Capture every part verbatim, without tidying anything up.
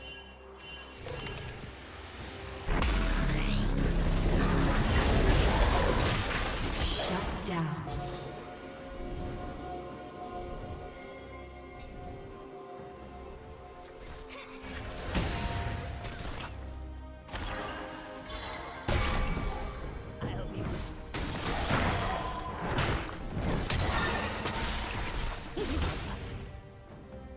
Red team's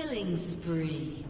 Killing spree.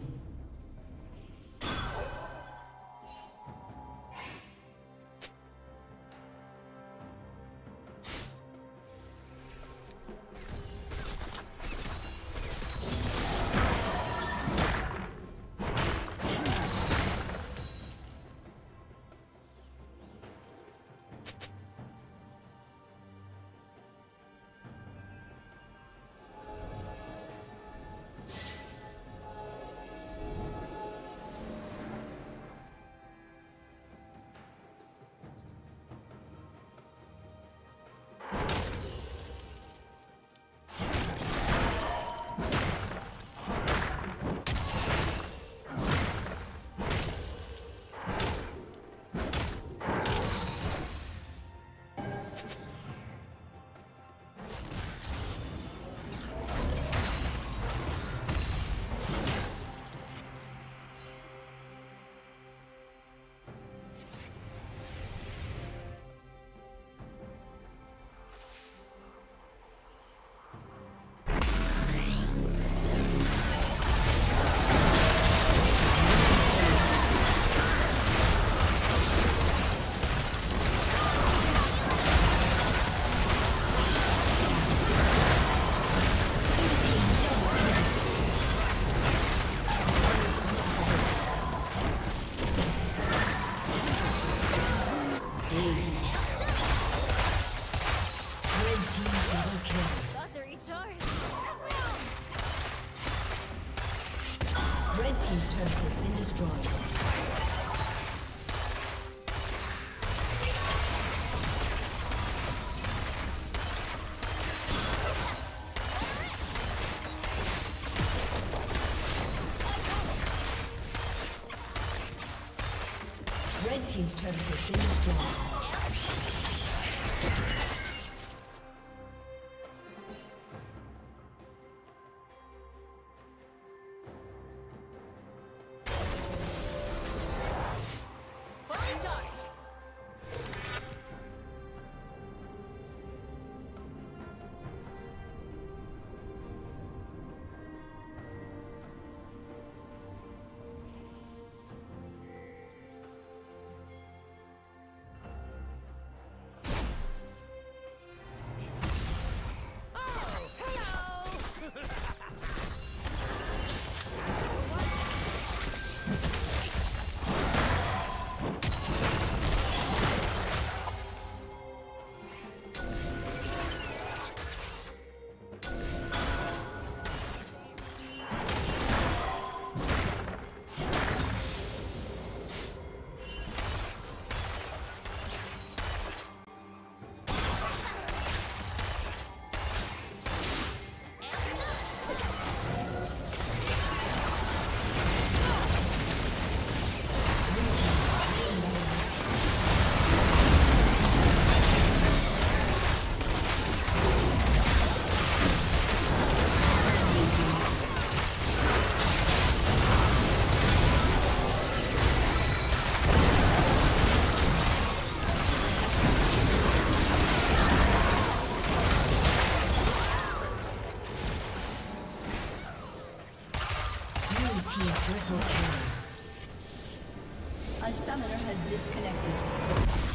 Team's turret has been destroyed. A summoner has disconnected.